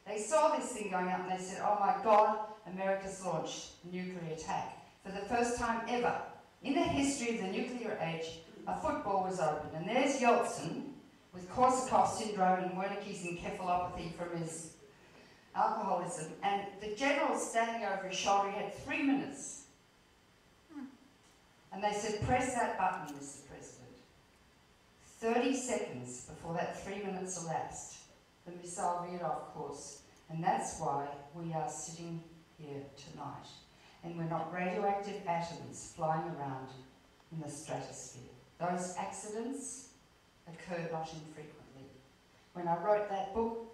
They saw this thing going up, and they said, oh my God, America's launched a nuclear attack. For the first time ever, in the history of the nuclear age, a football was opened, and there's Yeltsin, with Korsakoff syndrome and Wernicke's encephalopathy from his alcoholism. And the general standing over his shoulder, he had three minutes. Hmm. And they said, press that button, Mister President. thirty seconds before that three minutes elapsed, the missile veered off course. And that's why we are sitting here tonight. And we're not radioactive atoms flying around in the stratosphere. Those accidents occur not infrequently. When I wrote that book,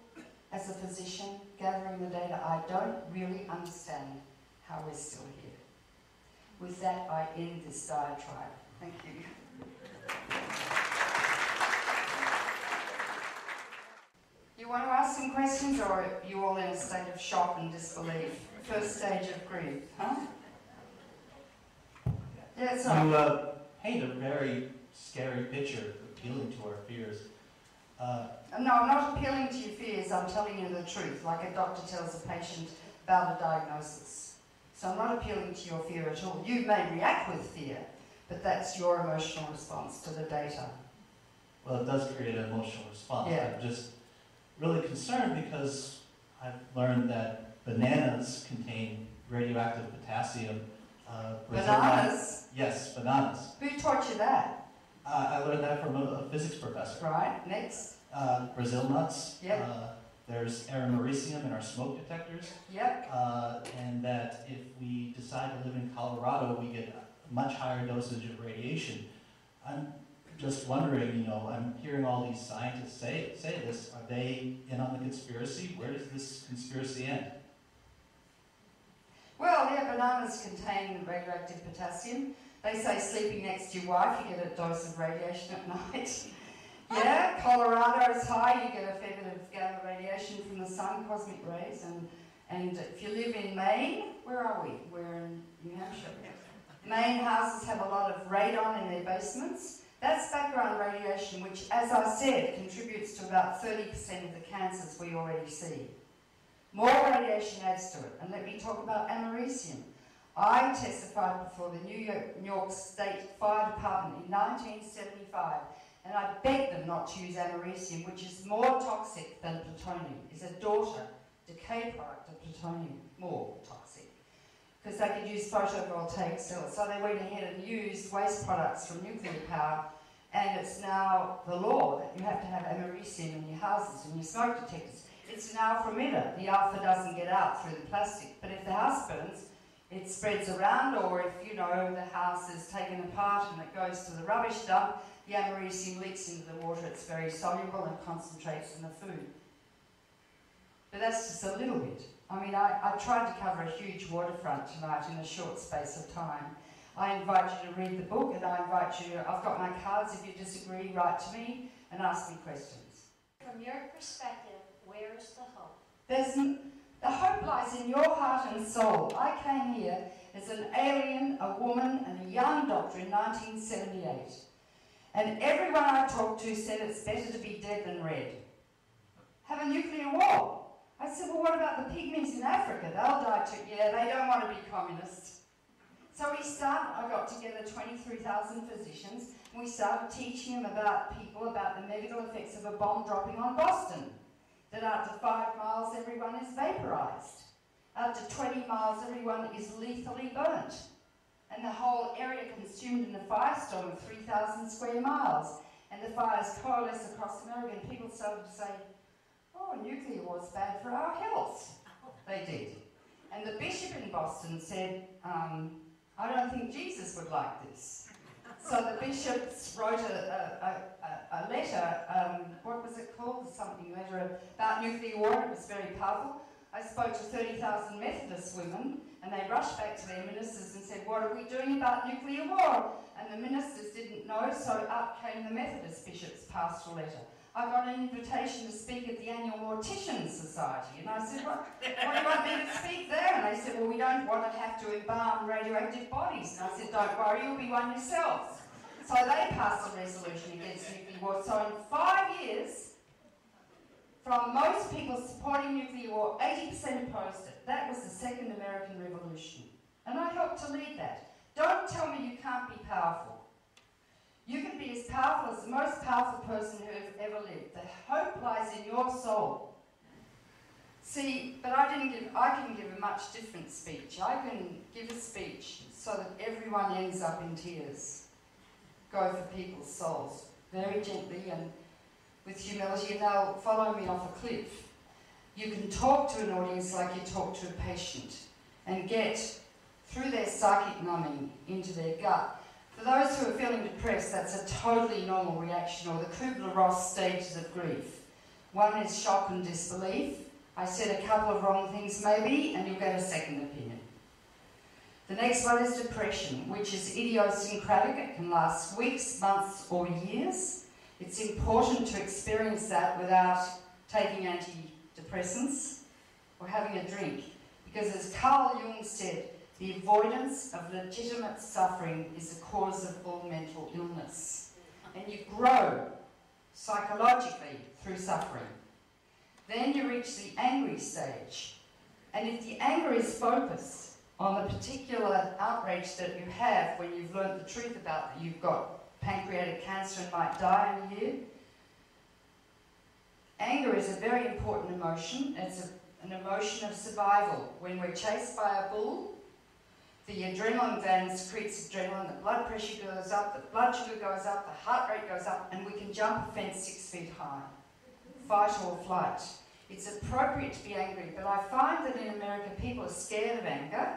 as a physician, gathering the data, I don't really understand how Darwin is still here. With that, I end this diatribe. Thank you. You want to ask some questions, or are you all in a state of shock and disbelief? First stage of grief, huh? Yeah, it's not. You uh, paint a very scary picture, appealing to our fears. Uh, no, I'm not appealing to your fears, I'm telling you the truth, like a doctor tells a patient about a diagnosis. So I'm not appealing to your fear at all. You may react with fear, but that's your emotional response to the data. Well, it does create an emotional response. Yeah. I'm just really concerned because I've learned that bananas contain radioactive potassium. Uh, bananas? Yes, bananas. Who taught you that? Uh, I learned that from a, a physics professor. Right, next. Uh, Brazil nuts. Yep. Uh, there's aromaricium in our smoke detectors. Yep. Uh, and that if we decide to live in Colorado, we get a much higher dosage of radiation. I'm just wondering, you know, I'm hearing all these scientists say, say this. Are they in on the conspiracy? Where does this conspiracy end? Well, yeah, bananas contain radioactive potassium. They say sleeping next to your wife, you get a dose of radiation at night. Yeah, Colorado is high, you get a fair bit of gamma radiation from the sun, cosmic rays. And, and if you live in Maine, where are we? We're in New Hampshire. Maine houses have a lot of radon in their basements. That's background radiation, which, as I said, contributes to about thirty percent of the cancers we already see. More radiation adds to it. And let me talk about americium. I testified before the New York, New York State Fire Department in nineteen seventy-five, and I begged them not to use americium, which is more toxic than plutonium. It's a daughter decay product of plutonium, more toxic, because they could use photovoltaic cells. So they went ahead and used waste products from nuclear power, and it's now the law that you have to have americium in your houses and your smoke detectors. It's an alpha emitter. The alpha doesn't get out through the plastic, but if the house burns, it spreads around, or if, you know, the house is taken apart and it goes to the rubbish dump, the americium leaks into the water. It's very soluble and concentrates in the food. But that's just a little bit. I mean, I, I tried to cover a huge waterfront tonight in a short space of time. I invite you to read the book, and I invite you to, I've got my cards. If you disagree, write to me and ask me questions. From your perspective, where is the hope? There's n The hope lies in your heart and soul. I came here as an alien, a woman, and a young doctor in nineteen seventy-eight. And everyone I talked to said it's better to be dead than red. Have a nuclear war. I said, well, what about the pygmies in Africa? They'll die too. Yeah, they don't want to be communists. So we started, I got together twenty-three thousand physicians, and we started teaching them about people, about the medical effects of a bomb dropping on Boston. That after five miles, everyone is vaporized. After twenty miles, everyone is lethally burnt. And the whole area consumed in a firestorm of three thousand square miles. And the fires coalesce across America, and people started to say, oh, nuclear war's bad for our health. They did. And the bishop in Boston said, um, I don't think Jesus would like this. So the bishops wrote a, a, a, a letter, um, what was it called, something letter about nuclear war, and it was very powerful. I spoke to thirty thousand Methodist women, and they rushed back to their ministers and said, what are we doing about nuclear war? And the ministers didn't know, so up came the Methodist bishops' pastoral letter. I got an invitation to speak at the annual Mortician Society, and I said, what, what do you want me to speak there? And they said, well, we don't want to have to embalm radioactive bodies. And I said, don't worry, you'll be one yourselves. So they passed a resolution against nuclear war. So in five years, from most people supporting nuclear war, eighty percent opposed it. That was the Second American Revolution. And I helped to lead that. Don't tell me you can't be powerful. You can be as powerful as the most powerful person who has ever lived. The hope lies in your soul. See, but I didn't give, I can give a much different speech. I can give a speech so that everyone ends up in tears. Go for people's souls, very gently and with humility, and they'll follow me off a cliff. You can talk to an audience like you talk to a patient and get through their psychic numbing into their gut. For those who are feeling depressed, that's a totally normal reaction, or the Kubler-Ross stages of grief. One is shock and disbelief. I said a couple of wrong things maybe, and you'll get a second opinion. The next one is depression, which is idiosyncratic. It can last weeks, months, or years. It's important to experience that without taking antidepressants or having a drink. Because as Carl Jung said, the avoidance of legitimate suffering is the cause of all mental illness. And you grow psychologically through suffering. Then you reach the angry stage. And if the anger is focused on the particular outrage that you have when you've learned the truth about that you've got pancreatic cancer and might die in a year, anger is a very important emotion. It's a, an emotion of survival. When we're chased by a bull, the adrenaline gland secretes adrenaline, the blood pressure goes up, the blood sugar goes up, the heart rate goes up, and we can jump a fence six feet high. Fight or flight. It's appropriate to be angry, but I find that in America people are scared of anger,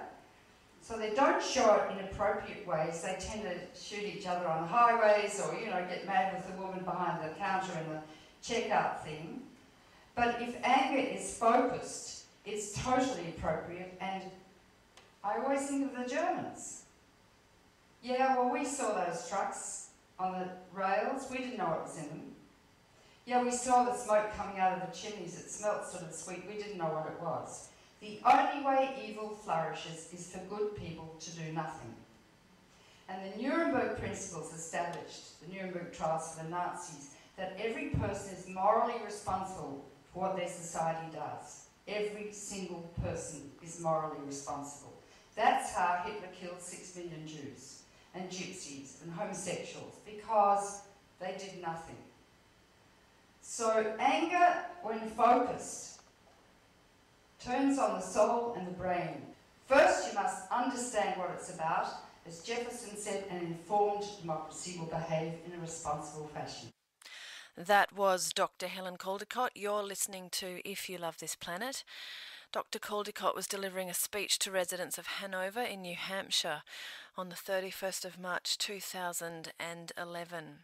so they don't show it in appropriate ways. They tend to shoot each other on highways or, you know, get mad with the woman behind the counter in the checkout thing. But if anger is focused, it's totally appropriate, and I always think of the Germans. Yeah, well, we saw those trucks on the rails. We didn't know what was in them. Yeah, we saw the smoke coming out of the chimneys. It smelled sort of sweet. We didn't know what it was. The only way evil flourishes is for good people to do nothing. And the Nuremberg principles established, the Nuremberg trials for the Nazis, that every person is morally responsible for what their society does. Every single person is morally responsible. That's how Hitler killed six million Jews and gypsies and homosexuals, because they did nothing. So anger, when focused, turns on the soul and the brain. First, you must understand what it's about. As Jefferson said, an informed democracy will behave in a responsible fashion. That was Doctor Helen Caldicott. You're listening to If You Love This Planet. Doctor Caldicott was delivering a speech to residents of Hanover in New Hampshire on the thirty-first of March two thousand eleven.